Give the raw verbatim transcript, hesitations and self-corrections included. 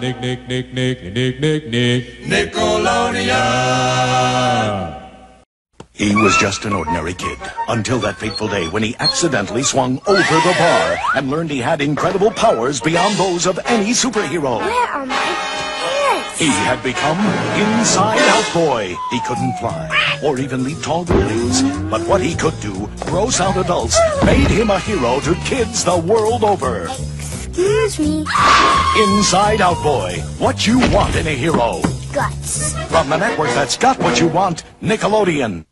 Nick, Nick, Nick, Nick, Nick, Nick, Nick, Nickelodeon! He was just an ordinary kid, until that fateful day when he accidentally swung over the bar and learned he had incredible powers beyond those of any superhero. Where are my parents? He had become Inside Out Boy. He couldn't fly, or even leap tall buildings, but what he could do, gross out adults, made him a hero to kids the world over. Excuse me. Inside Out Boy, what you want in a hero. Guts. From the network that's got what you want, Nickelodeon.